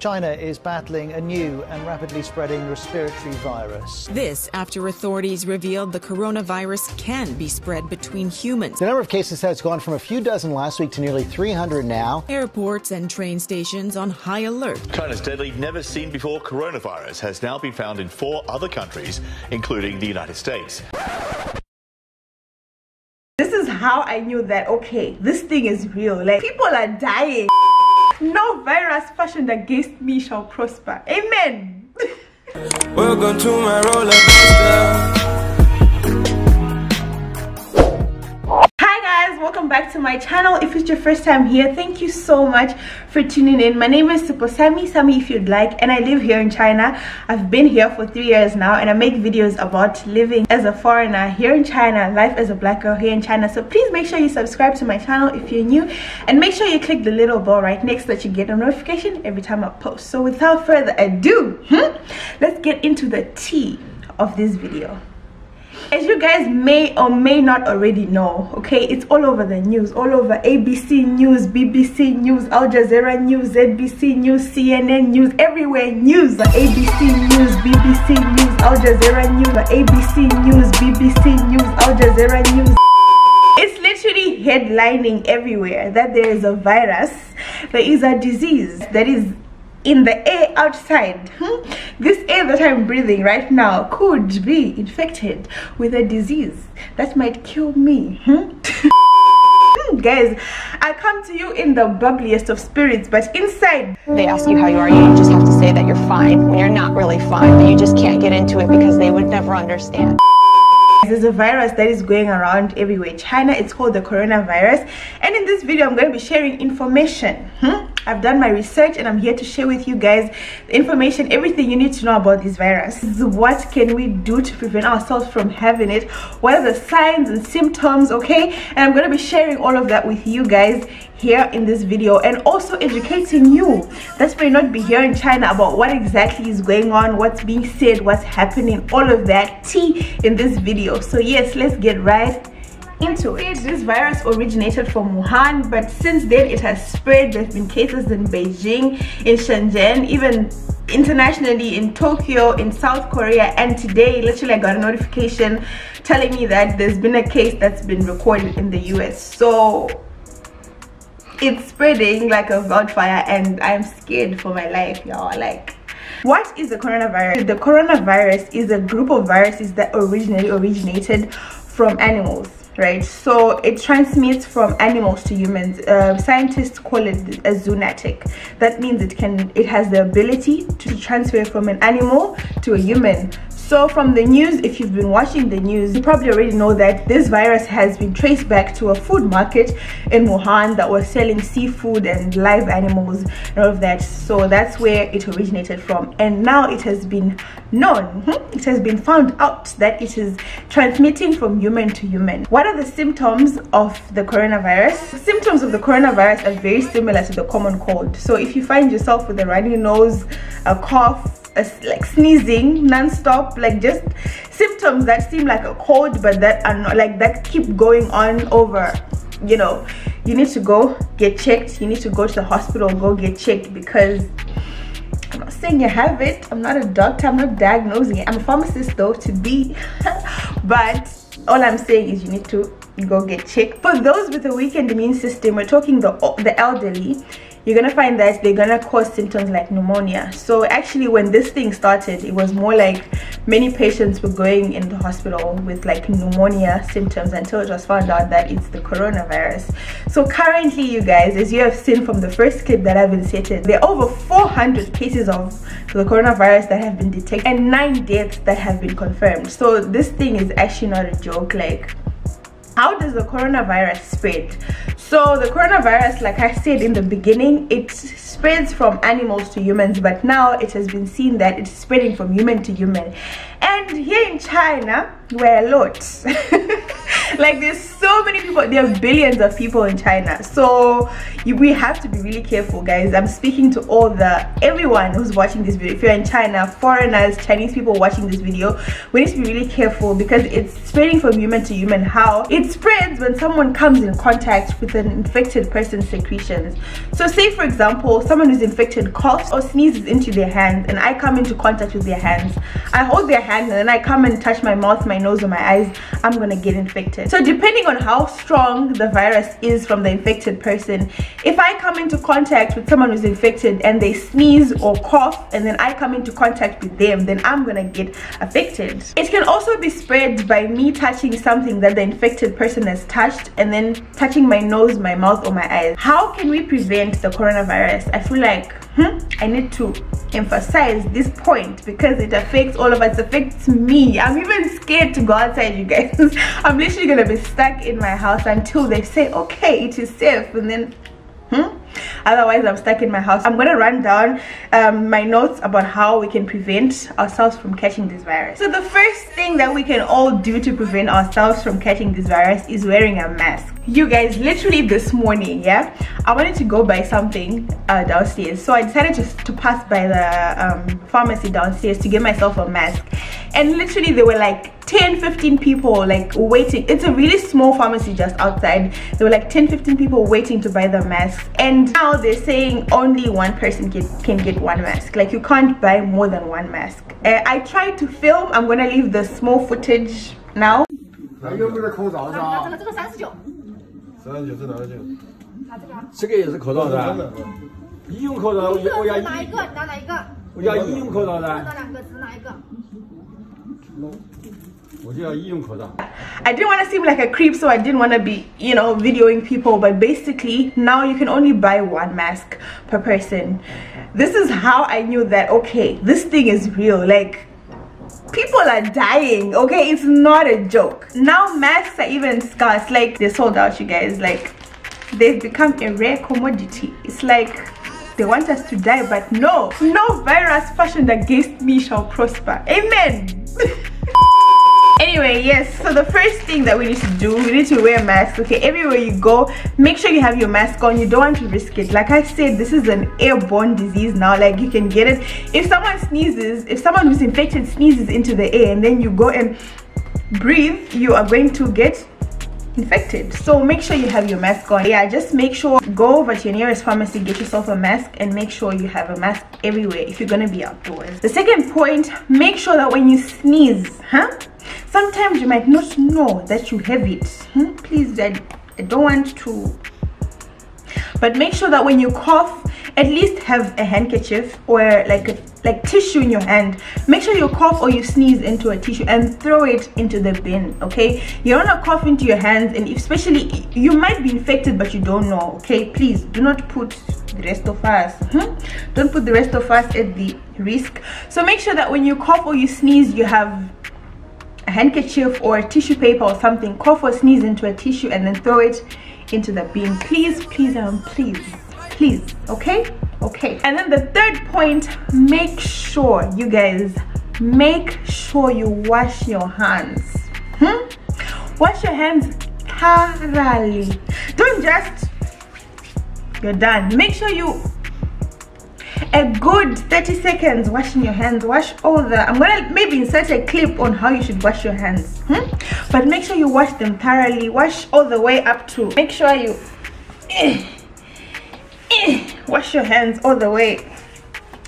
China is battling a new and rapidly spreading respiratory virus. This after authorities revealed the coronavirus can be spread between humans. The number of cases has gone from a few dozen last week to nearly 300 now. Airports and train stations on high alert. China's deadly, never seen before coronavirus has now been found in 4 other countries, including the United States. This is how I knew that, okay, this thing is real. Like, people are dying. No virus fashioned against me shall prosper. Amen. Welcome to my roller coaster. Hi guys, welcome back to my channel. If it's your first time here, thank you so much for tuning in. My name is Sipo Sammy, Sammy if you'd like, and I live here in China. I've been here for 3 years now, and I make videos about living as a foreigner here in China, life as a black girl here in China. So please make sure you subscribe to my channel if you're new, and make sure you click the little bell right next so that you get a notification every time I post. So without further ado, let's get into the tea of this video. As you guys may or may not already know, okay, it's all over the news, all over ABC news, BBC news, Al Jazeera news, ZBC news, CNN news, everywhere news. ABC news, BBC news, Al Jazeera news, ABC news, BBC news, Al Jazeera news. It's literally headlining everywhere that there is a virus, there is a disease that is in the air outside. This air that I'm breathing right now could be infected with a disease that might kill me. Guys, I come to you in the bubbliest of spirits, but inside they ask you how you are, you just have to say that you're fine when you're not really fine, but you just can't get into it because they would never understand. There's a virus that is going around everywhere. China, it's called the coronavirus, and in this video I'm going to be sharing information. I've done my research and I'm here to share with you guys the information, everything you need to know about this virus. What can we do to prevent ourselves from having it? What are the signs and symptoms, okay? And I'm going to be sharing all of that with you guys here in this video, and also educating you that may not be here in China about what exactly is going on, what's being said, what's happening, all of that tea in this video. So yes, let's get right into it. This virus originated from Wuhan, but since then it has spread. There have been cases in Beijing, in Shenzhen, even internationally in Tokyo, in South Korea, and today literally I got a notification telling me that there's been a case that's been recorded in the US. So it's spreading like a wildfire, and I'm scared for my life, y'all. Like, what is the coronavirus? The coronavirus is a group of viruses that originally originated from animals, right? So it transmits from animals to humans. Scientists call it a zoonotic. That means it has the ability to transfer from an animal to a human. So from the news, if you've been watching the news, you probably already know that this virus has been traced back to a food market in Wuhan that was selling seafood and live animals and all of that. So that's where it originated from. And now it has been known, it has been found out that it is transmitting from human to human. What are the symptoms of the coronavirus? The symptoms of the coronavirus are very similar to the common cold. So if you find yourself with a runny nose, a cough, like sneezing non-stop, like just symptoms that seem like a cold but that are not, like that keep going on over, you know, you need to go get checked, you need to go to the hospital, go get checked, because I'm not saying you have it, I'm not a doctor, I'm not diagnosing it, I'm a pharmacist though to be, but all I'm saying is you need to go get checked. For those with a weakened immune system, we're talking the elderly, you're gonna find that they're gonna cause symptoms like pneumonia. So actually when this thing started, it was more like many patients were going in the hospital with like pneumonia symptoms until it was found out that it's the coronavirus. So currently you guys, as you have seen from the first clip that I've inserted, there are over 400 cases of the coronavirus that have been detected and 9 deaths that have been confirmed. So this thing is actually not a joke. Like, how does the coronavirus spread? So the coronavirus, like I said in the beginning, it spreads from animals to humans, but now it has been seen that it's spreading from human to human. And here in China, we're a lot Like, there's so many people, there are billions of people in China, so we have to be really careful, guys. I'm speaking to everyone who's watching this video. If you're in China, foreigners, Chinese people watching this video, we need to be really careful because it's spreading from human to human. How it spreads when someone comes in contact with an infected person's secretions. So say, for example, someone who's infected coughs or sneezes into their hands, and I come into contact with their hands. I hold their hand and then I come and touch my mouth, my nose, or my eyes. I'm gonna get infected. So depending on how strong the virus is from the infected person, if I come into contact with someone who's infected and they sneeze or cough and then I come into contact with them, then I'm gonna get affected. It can also be spread by me touching something that the infected person has touched and then touching my nose, my mouth, or my eyes. How can we prevent the coronavirus? I feel like I need to emphasize this point because it affects all of us. It affects me. I'm even scared to go outside, you guys. I'm literally gonna be stuck in my house until they say, okay, it is safe, and then otherwise I'm stuck in my house. I'm gonna run down my notes about how we can prevent ourselves from catching this virus. So the first thing that we can all do to prevent ourselves from catching this virus is wearing a mask. You guys, literally this morning, yeah, I wanted to go buy something downstairs, so I decided to pass by the pharmacy downstairs to get myself a mask, and literally there were like 10-15 people like waiting. It's a really small pharmacy just outside. There were like 10-15 people waiting to buy the masks, and now they're saying only one person can get one mask. Like, you can't buy more than one mask. I tried to film. I'm gonna leave the small footage now. I didn't want to seem like a creep, so I didn't want to be, you know, videoing people, but basically now you can only buy one mask per person. This is how I knew that, okay, this thing is real. Like, people are dying, okay? It's not a joke. Now masks are even scarce. Like, they're sold out, you guys. Like, they've become a rare commodity. It's like they want us to die, but no virus fashioned against me shall prosper. Amen. Anyway, yes, so the first thing that we need to do, we need to wear masks, okay? Everywhere you go, make sure you have your mask on. You don't want to risk it. Like I said, this is an airborne disease now. Like, you can get it. If someone sneezes, if someone who's infected sneezes into the air and then you go and breathe, you are going to get infected. So make sure you have your mask on. Yeah, just make sure, go over to your nearest pharmacy, get yourself a mask, and make sure you have a mask everywhere if you're gonna be outdoors. The second point, make sure that when you sneeze, sometimes you might not know that you have it. Please, I don't want to, but make sure that when you cough, at least have a handkerchief or like tissue in your hand. Make sure you cough or you sneeze into a tissue and throw it into the bin, okay? You don't want to cough into your hands, and especially you might be infected but you don't know, okay? Please do not put the rest of us don't put the rest of us at the risk. So make sure that when you cough or you sneeze, you have a handkerchief or a tissue paper or something. Cough or sneeze into a tissue and then throw it into the bin. Please, okay. And then the third point, make sure, you guys, make sure you wash your hands. Wash your hands thoroughly. Don't just, you're done. Make sure you, a good 30 seconds washing your hands. Wash all the, I'm gonna maybe insert a clip on how you should wash your hands. But make sure you wash them thoroughly. Wash all the way up to, make sure you, wash your hands all the way.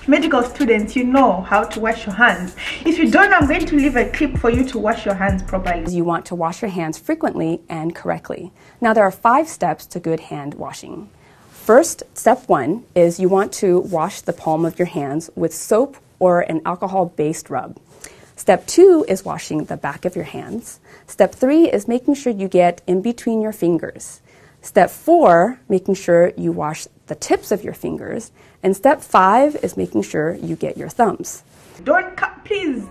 Medical students, you know how to wash your hands. If you don't, I'm going to leave a clip for you to wash your hands properly. You want to wash your hands frequently and correctly. Now, there are 5 steps to good hand washing. First, step 1 is you want to wash the palm of your hands with soap or an alcohol-based rub. Step 2 is washing the back of your hands. Step 3 is making sure you get in between your fingers. Step 4, making sure you wash the tips of your fingers. And step 5 is making sure you get your thumbs. Don't come, please,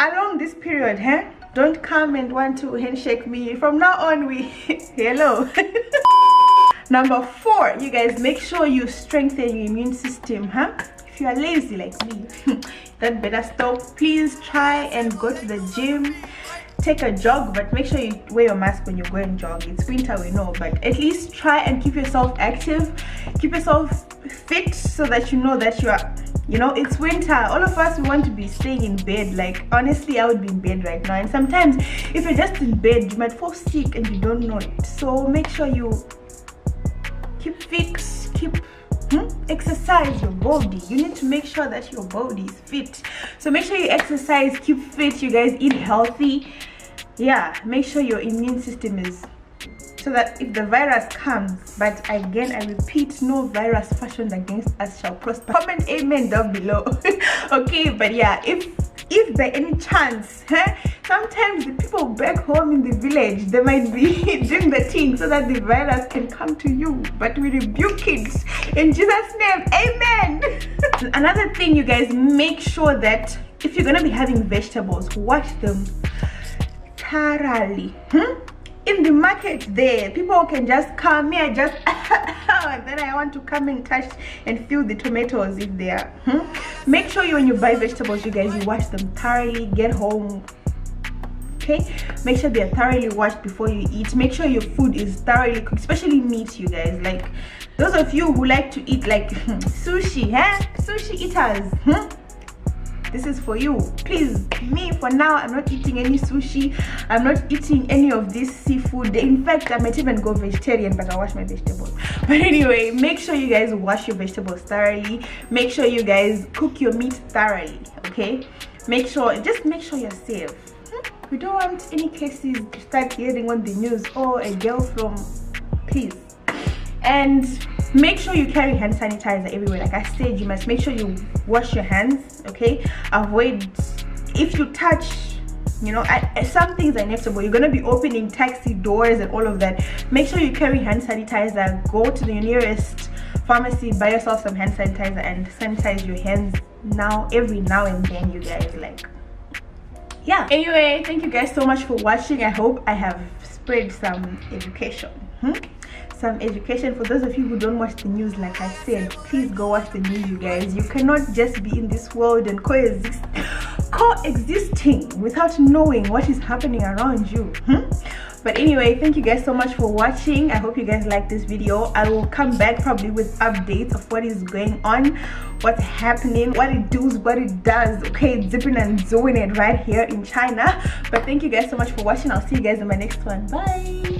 along this period, don't come and want to handshake me. From now on, we, hello. Number 4, you guys, make sure you strengthen your immune system, If you are lazy like me, that better stop. Please try and go to the gym. take a jog, but make sure you wear your mask when you're going jog. It's winter, we know, but at least try and keep yourself active, keep yourself fit, so that you know that you are, you know, it's winter. All of us, we want to be staying in bed. Like, honestly, I would be in bed right now. And sometimes if you're just in bed, you might fall sick and you don't know it. So make sure you keep fit, keep exercise your body. You need to make sure that your body is fit. So make sure you exercise, keep fit, you guys, eat healthy. Yeah, make sure your immune system is, so that if the virus comes, but again I repeat, no virus fashioned against us shall prosper. Comment amen down below. Okay, but yeah, if by any chance, sometimes the people back home in the village, they might be doing the thing so that the virus can come to you, but we rebuke it in Jesus' name, amen. Another thing, you guys, make sure that if you're gonna be having vegetables, wash them thoroughly. In the market there, people can just come here, just and then I want to come and touch and feel the tomatoes if they are. Make sure you, when you buy vegetables, you guys, you wash them thoroughly. Get home, okay, make sure they are thoroughly washed before you eat. Make sure your food is thoroughly cooked, especially meat, you guys. Like those of you who like to eat like sushi, sushi eaters, this is for you. Please, me, for now, I'm not eating any sushi. I'm not eating any of this seafood. In fact, I might even go vegetarian, but I wash my vegetables. But anyway, make sure you guys wash your vegetables thoroughly. Make sure you guys cook your meat thoroughly, okay? Make sure, just make sure you're safe. We don't want any cases to start hearing on the news, or a girl from, please. And make sure you carry hand sanitizer everywhere. Like I said, you must make sure you wash your hands, okay? Avoid, if you touch, you know, some things are inevitable. You're gonna be opening taxi doors and all of that. Make sure you carry hand sanitizer. Go to the nearest pharmacy, buy yourself some hand sanitizer, and sanitize your hands now, every now and then, you guys. Like, yeah, anyway, thank you guys so much for watching. I hope I have spread some education, some education. For those of you who don't watch the news, like I said, please go watch the news, you guys. You cannot just be in this world and coexisting without knowing what is happening around you. But anyway, thank you guys so much for watching. I hope you guys like this video. I will come back probably with updates of what is going on, what's happening, what it does, what it does, okay? Zipping and doing it right here in China. But thank you guys so much for watching. I'll see you guys in my next one. Bye.